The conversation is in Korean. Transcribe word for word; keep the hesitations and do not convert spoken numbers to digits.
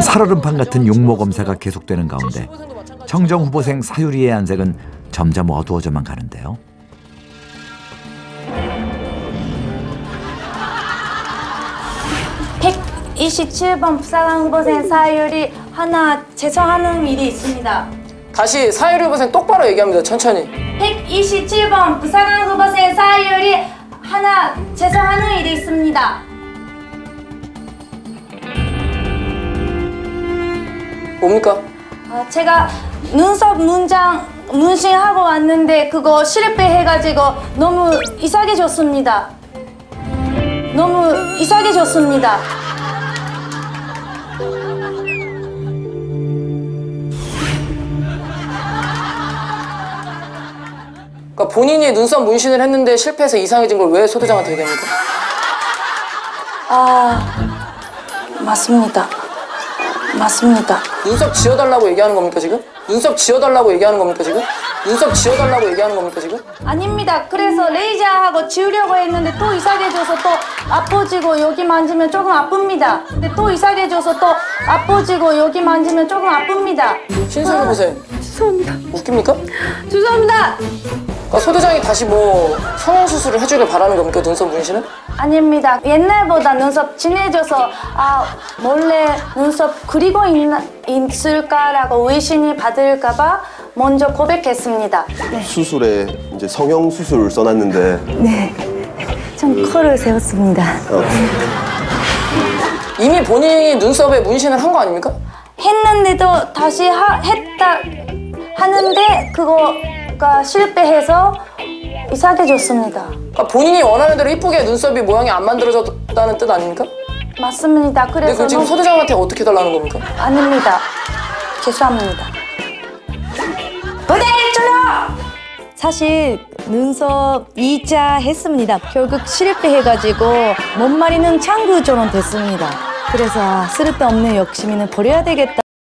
살얼음판 같은 용모 검사가 계속되는 가운데 청정 후보생 사유리의 안색은 점점 어두워져만 가는데요. 백이십칠 번 부사관 후보생 사유리 하나 죄송하는 일이 있습니다. 다시 사유리 후보생 똑바로 얘기합니다. 천천히. 백이십칠 번 부사관 후보생 사유리 하나 죄송하는 일이 있습니다. 뭡니까? 아, 제가 눈썹 문장 문신하고 왔는데 그거 실패 해가지고 너무 이상하게 졌습니다. 너무 이상하게 졌습니다. 그러니까 본인이 눈썹 문신을 했는데 실패해서 이상해진 걸 왜 소대장한테 얘기합니까? 아... 맞습니다. 맞습니다. 눈썹 지어달라고 얘기하는 겁니까 지금? 눈썹 지어달라고 얘기하는 겁니까 지금? 눈썹 지어달라고 얘기하는 겁니까 지금? 아닙니다. 그래서 레이저하고 지우려고 했는데 또 이상해져서 또 아파지고 여기 만지면 조금 아픕니다. 근데 또 이상해져서 또 아파지고 여기 만지면 조금 아픕니다. 신선해 보세요. 아, 죄송합니다. 웃깁니까? 죄송합니다. 그러니까 소대장이 다시 뭐 성형 수술을 해주길 바라는 겁니까 눈썹 문신은? 아닙니다. 옛날보다 눈썹 진해져서 아 몰래 눈썹 그리고 있나, 있을까라고 의심이 받을까 봐 먼저 고백했습니다. 네. 수술에 이제 성형 수술 써놨는데 네, 좀 코를 세웠습니다. 어. 이미 본인이 눈썹에 문신을 한 거 아닙니까? 했는데도 다시 하, 했다 하는데 그거가 실패해서 이상하게 줬습니다. 그러니까 본인이 원하는 대로 이쁘게 눈썹이 모양이 안 만들어졌다는 뜻 아닙니까? 맞습니다. 그래서 근데 그걸 지금 소대장한테 어떻게 달라는 겁니까? 아닙니다. 죄송합니다. 부대 출동! 사실 눈썹 이자 했습니다. 결국 실패해가지고 못마리는 창구처럼 됐습니다. 그래서 아, 쓸데없는 욕심이는 버려야 되겠다.